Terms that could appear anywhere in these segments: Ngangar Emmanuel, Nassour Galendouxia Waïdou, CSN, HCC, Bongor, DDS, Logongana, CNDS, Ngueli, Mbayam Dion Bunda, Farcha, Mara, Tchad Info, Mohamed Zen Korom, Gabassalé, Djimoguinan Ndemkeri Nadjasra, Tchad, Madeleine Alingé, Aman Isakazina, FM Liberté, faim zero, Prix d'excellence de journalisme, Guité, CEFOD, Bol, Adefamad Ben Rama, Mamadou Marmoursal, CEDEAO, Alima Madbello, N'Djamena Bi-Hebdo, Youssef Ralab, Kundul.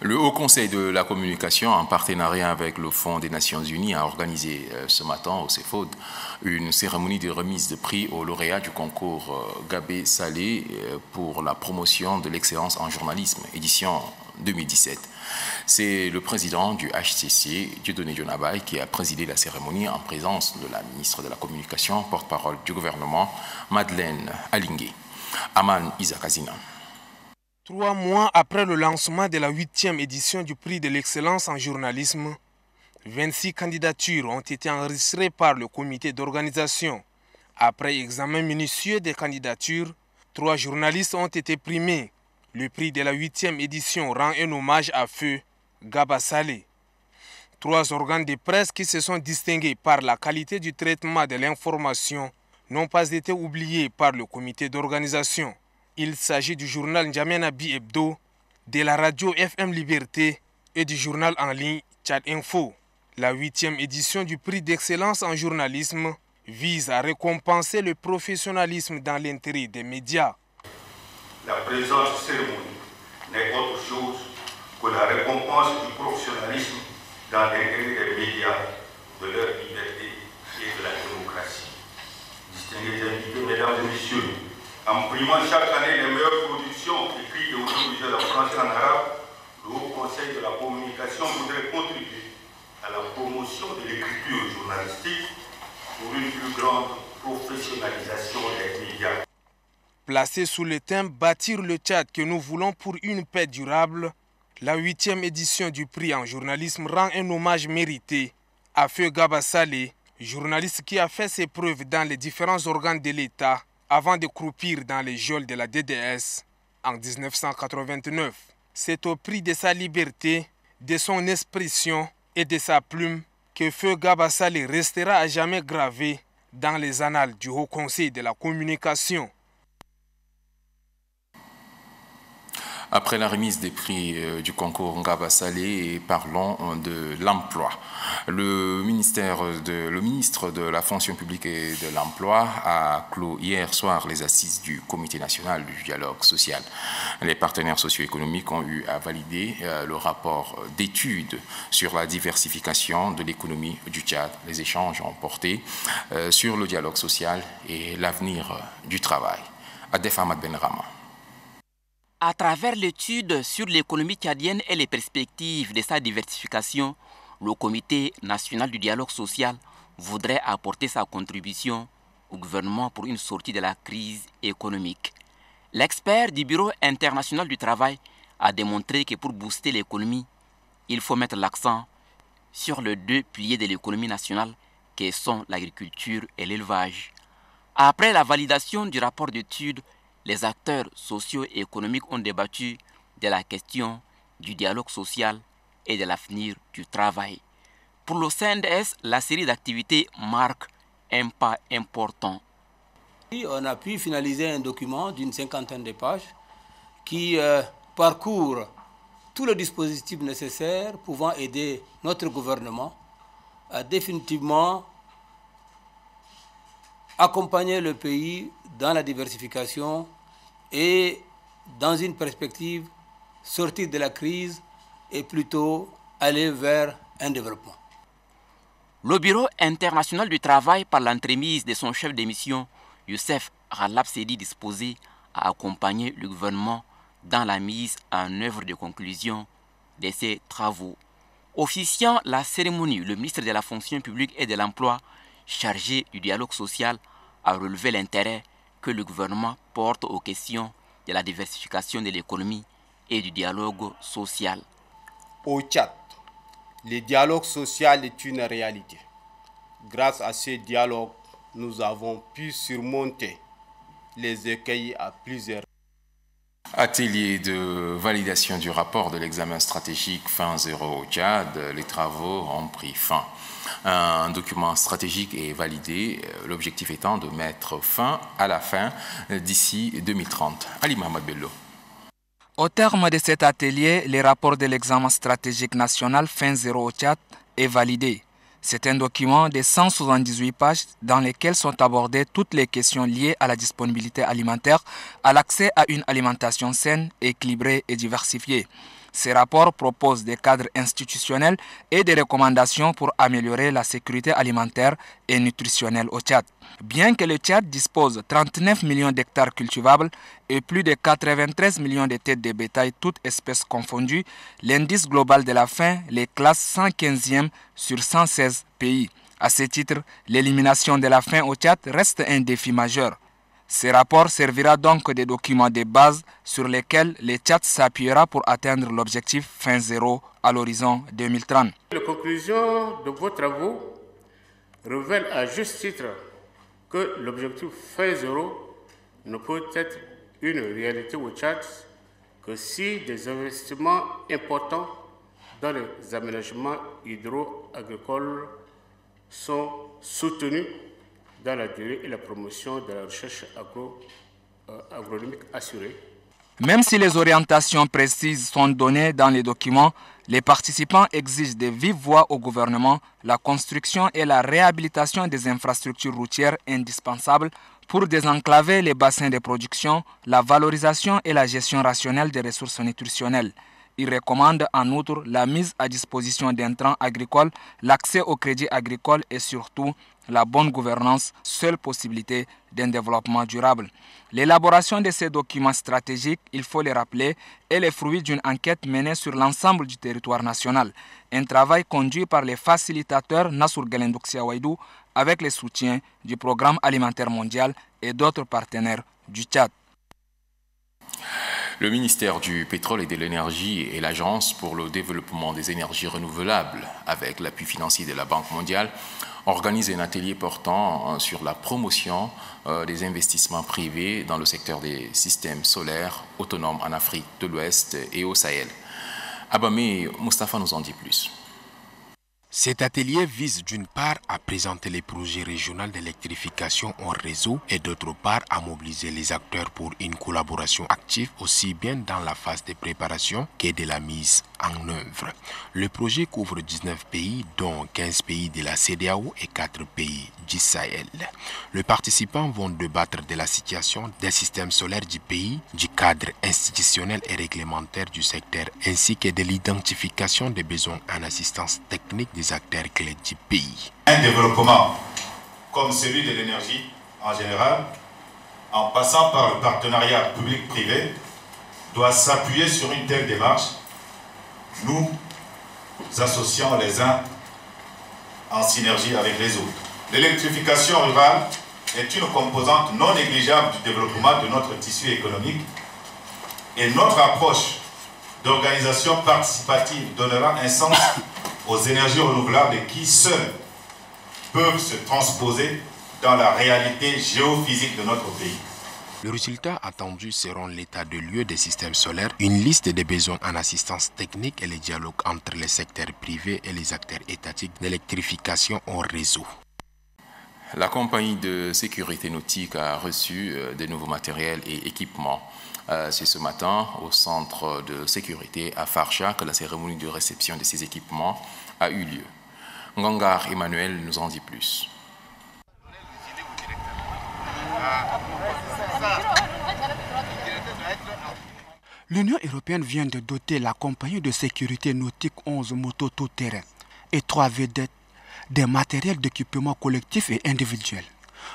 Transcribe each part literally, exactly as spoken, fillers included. Le Haut Conseil de la communication, en partenariat avec le Fonds des Nations Unies, a organisé ce matin au C E F O D une cérémonie de remise de prix aux lauréats du concours Gabassalé pour la promotion de l'excellence en journalisme, édition deux mille dix-sept. C'est le président du H C C, Dieudonné Jonabaye, qui a présidé la cérémonie en présence de la ministre de la Communication, porte-parole du gouvernement, Madeleine Alingé. Aman Isakazina. Trois mois après le lancement de la huitième édition du prix de l'excellence en journalisme, vingt-six candidatures ont été enregistrées par le comité d'organisation. Après examen minutieux des candidatures, trois journalistes ont été primés. Le prix de la huitième édition rend un hommage à feu Gabassalé. Trois organes de presse qui se sont distingués par la qualité du traitement de l'information n'ont pas été oubliés par le comité d'organisation. Il s'agit du journal N'Djamena Bi-Hebdo, de la radio F M Liberté et du journal en ligne Tchad Info. La huitième édition du prix d'excellence en journalisme vise à récompenser le professionnalisme dans l'intérêt des médias. La présente cérémonie n'est autre chose que la récompense du professionnalisme dans l'intérêt des médias, de leur liberté et de la démocratie. Distingués invités, mesdames et messieurs, en primant chaque année les meilleures productions écrites et audiovisuelles en français et en arabe, le Haut Conseil de la communication voudrait contribuer à la promotion de l'écriture journalistique pour une plus grande professionnalisation des médias. Placée sous le thème « Bâtir le Tchad que nous voulons pour une paix durable », la huitième édition du prix en journalisme rend un hommage mérité à feu Gabassalé, journaliste qui a fait ses preuves dans les différents organes de l'État avant de croupir dans les geôles de la D D S en mille neuf cent quatre-vingt-neuf. C'est au prix de sa liberté, de son expression et de sa plume que feu Gabassalé restera à jamais gravé dans les annales du Haut Conseil de la communication. Après la remise des prix du concours Gabassalé, parlons de l'emploi. Le, de, le ministre de la fonction publique et de l'emploi a clos hier soir les assises du Comité national du dialogue social. Les partenaires socio-économiques ont eu à valider le rapport d'études sur la diversification de l'économie du Tchad. Les échanges ont porté sur le dialogue social et l'avenir du travail. Adefamad Ben Rama. À travers l'étude sur l'économie tchadienne et les perspectives de sa diversification, le Comité national du dialogue social voudrait apporter sa contribution au gouvernement pour une sortie de la crise économique. L'expert du Bureau international du travail a démontré que pour booster l'économie, il faut mettre l'accent sur les deux piliers de l'économie nationale que sont l'agriculture et l'élevage. Après la validation du rapport d'étude, les acteurs socio-économiques ont débattu de la question du dialogue social et de l'avenir du travail. Pour le C N D S, la série d'activités marque un pas important. Et on a pu finaliser un document d'une cinquantaine de pages qui euh, parcourt tous les dispositifs nécessaires pouvant aider notre gouvernement à définitivement accompagner le pays dans la diversification et dans une perspective sortie de la crise et plutôt aller vers un développement. Le Bureau international du travail, par l'entremise de son chef de mission, Youssef Ralab, s'est dit disposé à accompagner le gouvernement dans la mise en œuvre des conclusions de ses travaux. Officiant la cérémonie, le ministre de la fonction publique et de l'emploi, chargé du dialogue social, a relevé l'intérêt que le gouvernement porte aux questions de la diversification de l'économie et du dialogue social. Au Tchad, le dialogue social est une réalité. Grâce à ce dialogue, nous avons pu surmonter les écueils à plusieurs. Atelier de validation du rapport de l'examen stratégique fin zéro au Tchad, les travaux ont pris fin. Un document stratégique est validé, l'objectif étant de mettre fin à la fin d'ici deux mille trente. Alima Madbello. Au terme de cet atelier, le rapport de l'examen stratégique national fin zéro au Tchad est validé. C'est un document de cent soixante-dix-huit pages dans lequel sont abordées toutes les questions liées à la disponibilité alimentaire, à l'accès à une alimentation saine, équilibrée et diversifiée. Ces rapports proposent des cadres institutionnels et des recommandations pour améliorer la sécurité alimentaire et nutritionnelle au Tchad. Bien que le Tchad dispose de trente-neuf millions d'hectares cultivables et plus de quatre-vingt-treize millions de têtes de bétail, toutes espèces confondues, l'indice global de la faim les classe cent quinzième sur cent seize pays. À ce titre, l'élimination de la faim au Tchad reste un défi majeur. Ce rapport servira donc de document de base sur lesquels le Tchad s'appuiera pour atteindre l'objectif fin zéro à l'horizon deux mille trente. Les conclusions de vos travaux révèlent à juste titre que l'objectif fin zéro ne peut être une réalité au Tchad que si des investissements importants dans les aménagements hydro-agricoles sont soutenus dans la durée et la promotion de la recherche agro, euh, agronomique assurée. Même si les orientations précises sont données dans les documents, les participants exigent de vive voix au gouvernement la construction et la réhabilitation des infrastructures routières indispensables pour désenclaver les bassins de production, la valorisation et la gestion rationnelle des ressources nutritionnelles. Il recommande en outre la mise à disposition d'intrants agricoles, l'accès au crédit agricole et surtout la bonne gouvernance, seule possibilité d'un développement durable. L'élaboration de ces documents stratégiques, il faut les rappeler, est le fruit d'une enquête menée sur l'ensemble du territoire national. Un travail conduit par les facilitateurs Nassour Galendouxia Waïdou avec le soutien du Programme alimentaire mondial et d'autres partenaires du Tchad. Le ministère du Pétrole et de l'Énergie et l'Agence pour le développement des énergies renouvelables, avec l'appui financier de la Banque mondiale, organisent un atelier portant sur la promotion des investissements privés dans le secteur des systèmes solaires autonomes en Afrique de l'Ouest et au Sahel. Abame Moustapha nous en dit plus. Cet atelier vise d'une part à présenter les projets régionaux d'électrification en réseau et d'autre part à mobiliser les acteurs pour une collaboration active aussi bien dans la phase de préparation que de la mise en œuvre. Le projet couvre dix-neuf pays dont quinze pays de la CEDEAO et quatre pays du Sahel. Les participants vont débattre de la situation des systèmes solaires du pays, du cadre institutionnel et réglementaire du secteur ainsi que de l'identification des besoins en assistance technique des acteurs clés du pays. Un développement comme celui de l'énergie en général, en passant par le partenariat public-privé, doit s'appuyer sur une telle démarche. Nous associons les uns en synergie avec les autres. L'électrification rurale est une composante non négligeable du développement de notre tissu économique et notre approche d'organisation participative donnera un sens aux énergies renouvelables qui seules peuvent se transposer dans la réalité géophysique de notre pays. Les résultats attendus seront l'état de lieu des systèmes solaires, une liste des besoins en assistance technique et les dialogues entre les secteurs privés et les acteurs étatiques d'électrification en réseau. La compagnie de sécurité nautique a reçu de nouveaux matériels et équipements. C'est ce matin au centre de sécurité à Farcha que la cérémonie de réception de ces équipements a eu lieu. Ngangar Emmanuel nous en dit plus. L'Union européenne vient de doter la compagnie de sécurité nautique onze motos tout-terrain et trois vedettes des matériels d'équipement collectif et individuel.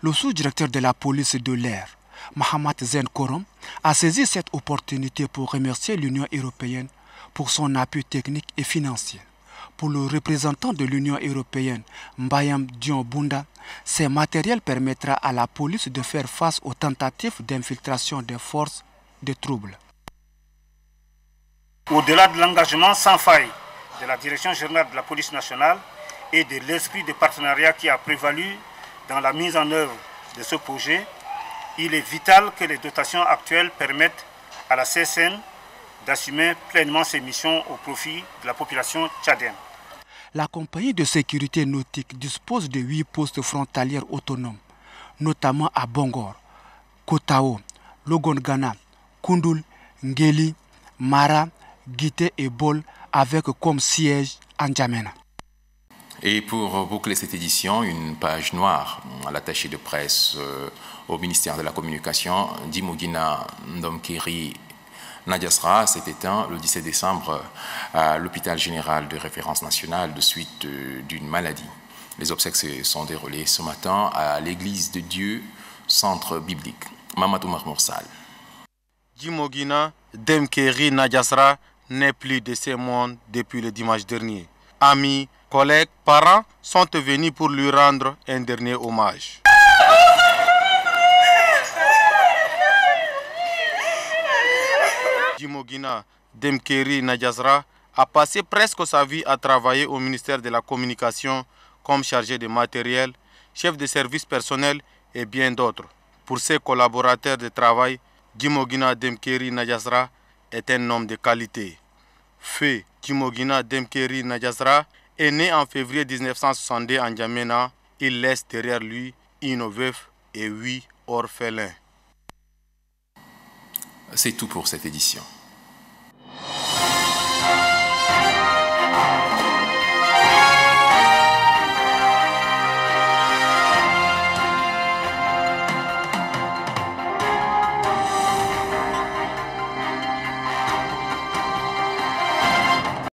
Le sous-directeur de la police de l'air, Mohamed Zen Korom, a saisi cette opportunité pour remercier l'Union européenne pour son appui technique et financier. Pour le représentant de l'Union européenne, Mbayam Dion Bunda, ces matériels permettront à la police de faire face aux tentatives d'infiltration des forces de troubles. Au-delà de l'engagement sans faille de la Direction générale de la police nationale et de l'esprit de partenariat qui a prévalu dans la mise en œuvre de ce projet, il est vital que les dotations actuelles permettent à la C S N d'assumer pleinement ses missions au profit de la population tchadienne. La compagnie de sécurité nautique dispose de huit postes frontaliers autonomes, notamment à Bongor, Kotao, Logongana, Kundul, Ngueli, Mara, Guité et Bol, avec comme siège N'Djamena. Et pour boucler cette édition, une page noire à l'attaché de presse euh, au ministère de la Communication, Djimoguinan Ndemkeri Nadjasra s'est éteint le dix-sept décembre à l'hôpital général de référence nationale de suite d'une maladie. Les obsèques se sont déroulées ce matin à l'église de Dieu, centre biblique. Mamadou Marmoursal. Djimoguinan Ndemkeri Nadjasra n'est plus de ce monde depuis le dimanche dernier. Amis, collègues, parents sont venus pour lui rendre un dernier hommage. Djimoguinan Ndemkeri Nadjasra a passé presque sa vie à travailler au ministère de la Communication comme chargé de matériel, chef de service personnel et bien d'autres. Pour ses collaborateurs de travail, Djimoguinan Ndemkeri Nadjasra est un homme de qualité. Feu Djimoguinan Ndemkeri Nadjasra est né en février mille neuf cent soixante-deux en N'Djamena. Il laisse derrière lui une veuve et huit orphelins. C'est tout pour cette édition.